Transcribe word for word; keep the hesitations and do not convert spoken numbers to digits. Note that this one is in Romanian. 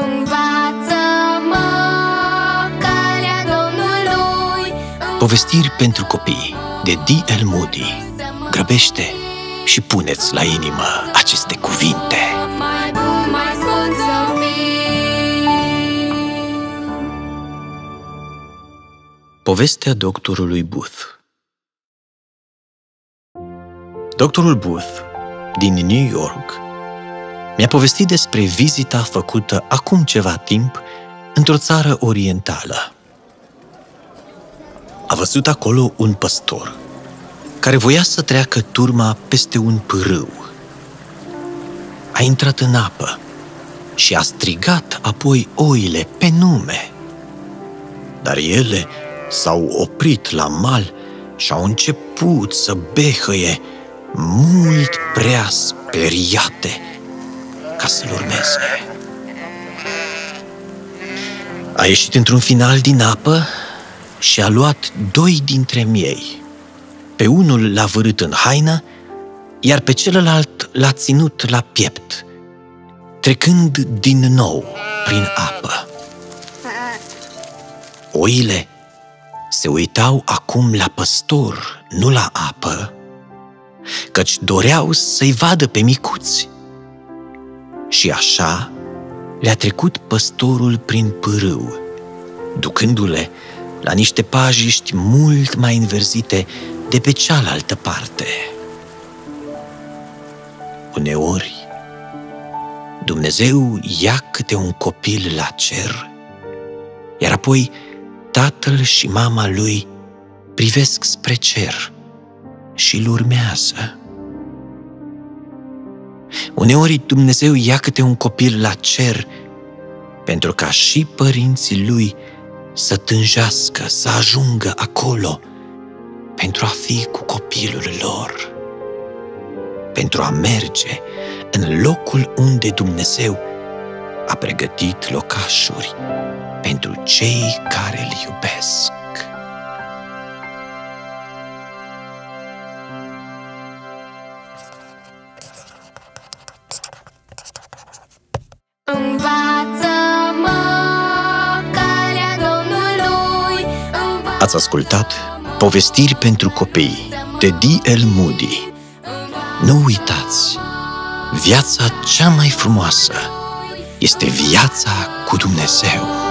Învață-mă calea Domnului. Povestiri pentru copii de D L Moody. Grăbește și puneți la inimă aceste cuvinte. Povestea doctorului Booth. Doctorul Booth, din New York, mi-a povestit despre vizita făcută acum ceva timp într-o țară orientală. A văzut acolo un păstor care voia să treacă turma peste un pârâu. A intrat în apă și a strigat apoi oile pe nume, dar ele s-au oprit la mal și au început să behăie mult prea speriate ca să-l urmeze. A ieșit într-un final din apă și a luat doi dintre miei. Pe unul l-a vârât în haină, iar pe celălalt l-a ținut la piept, trecând din nou prin apă. Oile se uitau acum la păstor, nu la apă, căci doreau să-i vadă pe micuți. Și așa le-a trecut păstorul prin pârâu, ducându-le la niște pajiști mult mai înverzite de pe cealaltă parte. Uneori, Dumnezeu ia câte un copil la cer, iar apoi tatăl și mama lui privesc spre cer și îl urmează. Uneori Dumnezeu ia câte un copil la cer pentru ca și părinții lui să tânjească, să ajungă acolo pentru a fi cu copilul lor, pentru a merge în locul unde Dumnezeu a pregătit locașuri pentru cei care îl iubesc. Învață-mă calea Domnului. Ați ascultat Povestiri pentru copii de D L Moody. Nu uitați, viața cea mai frumoasă este viața cu Dumnezeu.